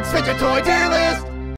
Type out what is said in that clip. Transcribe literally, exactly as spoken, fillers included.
Dogs Fidgetoy Dear List.